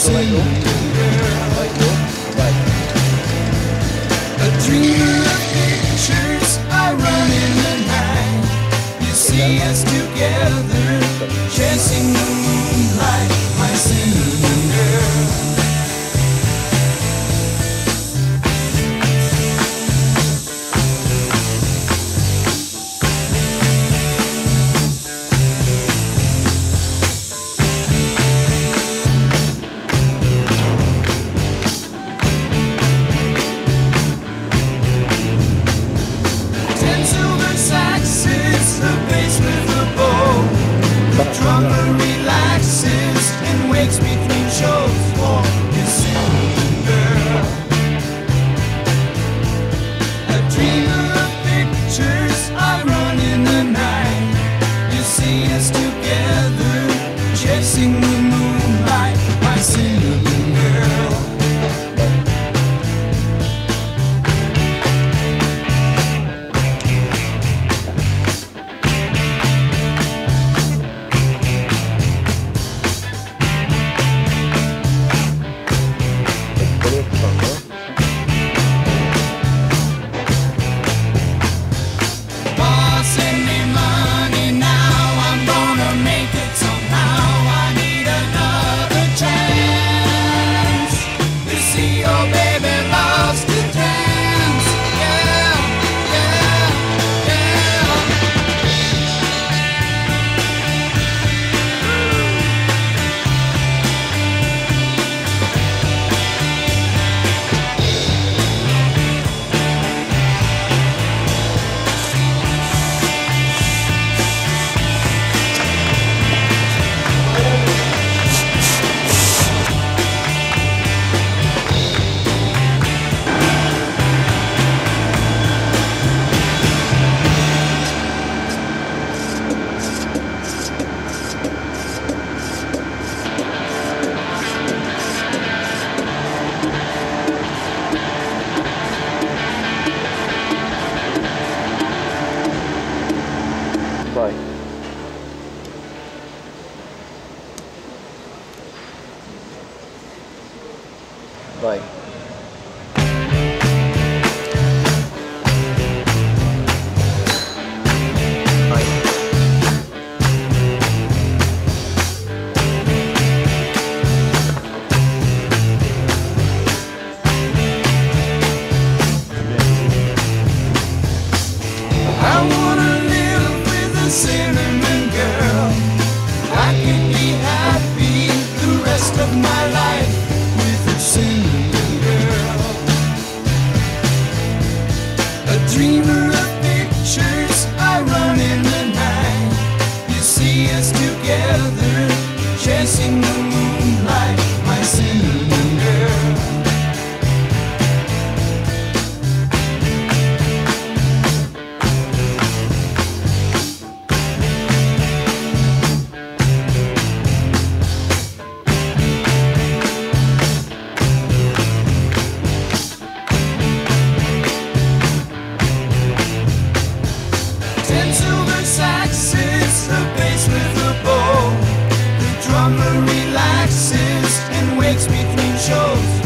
Right. A dreamer of pictures, I run in the night. You see us together, chasing the moonlight, my singing girl. Relaxes and wakes between shows.